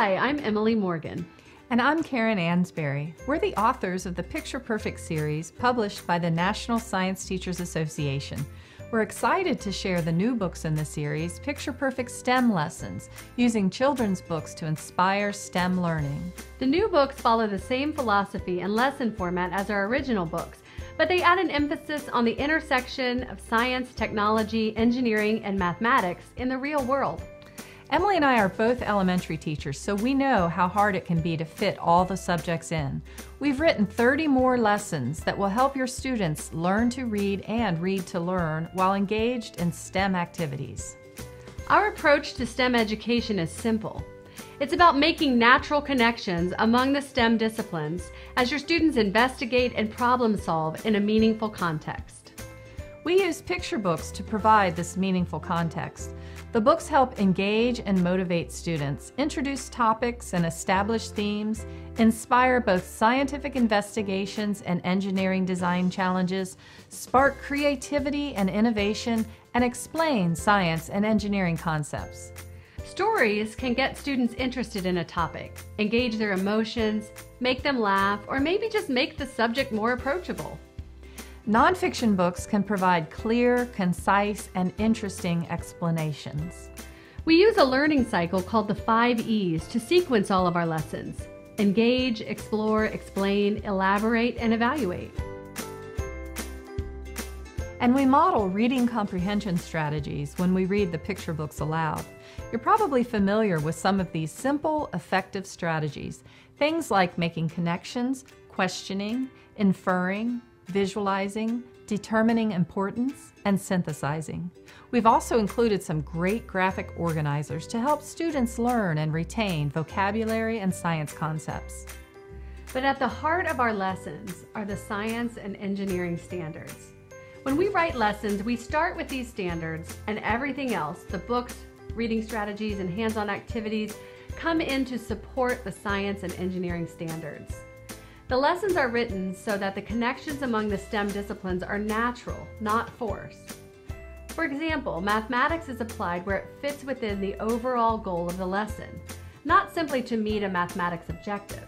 Hi, I'm Emily Morgan. And I'm Karen Ansberry. We're the authors of the Picture Perfect series published by the National Science Teachers Association. We're excited to share the new books in the series, Picture Perfect STEM Lessons, using children's books to inspire STEM learning. The new books follow the same philosophy and lesson format as our original books, but they add an emphasis on the intersection of science, technology, engineering, and mathematics in the real world. Emily and I are both elementary teachers, so we know how hard it can be to fit all the subjects in. We've written 30 more lessons that will help your students learn to read and read to learn while engaged in STEM activities. Our approach to STEM education is simple. It's about making natural connections among the STEM disciplines as your students investigate and problem solve in a meaningful context. We use picture books to provide this meaningful context. The books help engage and motivate students, introduce topics and establish themes, inspire both scientific investigations and engineering design challenges, spark creativity and innovation, and explain science and engineering concepts. Stories can get students interested in a topic, engage their emotions, make them laugh, or maybe just make the subject more approachable. Nonfiction books can provide clear, concise, and interesting explanations. We use a learning cycle called the 5 E's to sequence all of our lessons: engage, explore, explain, elaborate, and evaluate. And we model reading comprehension strategies when we read the picture books aloud. You're probably familiar with some of these simple, effective strategies. Things like making connections, questioning, inferring, visualizing, determining importance, and synthesizing. We've also included some great graphic organizers to help students learn and retain vocabulary and science concepts. But at the heart of our lessons are the science and engineering standards. When we write lessons, we start with these standards, and everything else, the books, reading strategies, and hands-on activities, come in to support the science and engineering standards. The lessons are written so that the connections among the STEM disciplines are natural, not forced. For example, mathematics is applied where it fits within the overall goal of the lesson, not simply to meet a mathematics objective.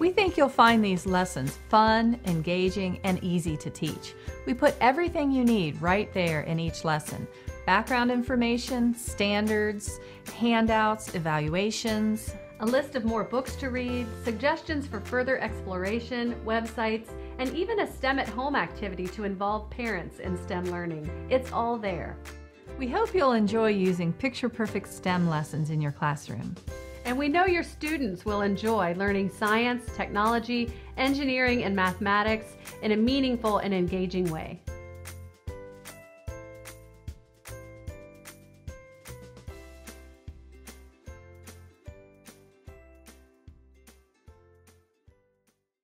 We think you'll find these lessons fun, engaging, and easy to teach. We put everything you need right there in each lesson: background information, standards, handouts, evaluations, a list of more books to read, suggestions for further exploration, websites, and even a STEM at Home activity to involve parents in STEM learning. It's all there. We hope you'll enjoy using Picture Perfect STEM lessons in your classroom. And we know your students will enjoy learning science, technology, engineering, and mathematics in a meaningful and engaging way.